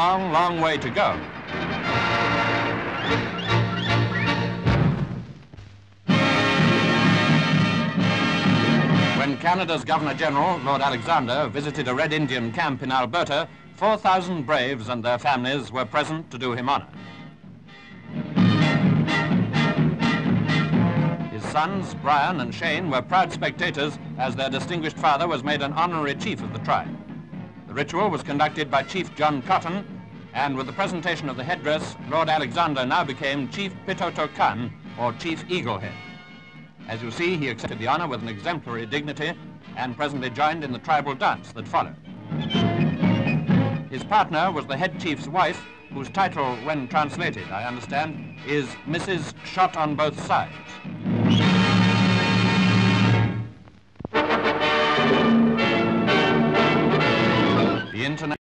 long, long way to go. When Canada's Governor-General, Lord Alexander, visited a Red Indian camp in Alberta, 4,000 braves and their families were present to do him honor. His sons, Brian and Shane, were proud spectators as their distinguished father was made an honorary chief of the tribe. The ritual was conducted by Chief John Cotton, and with the presentation of the headdress, Lord Alexander now became Chief Pitotokan, or Chief Eaglehead. As you see, he accepted the honor with an exemplary dignity and presently joined in the tribal dance that followed. His partner was the head chief's wife, whose title, when translated, I understand, is Mrs. Shot on Both Sides. The international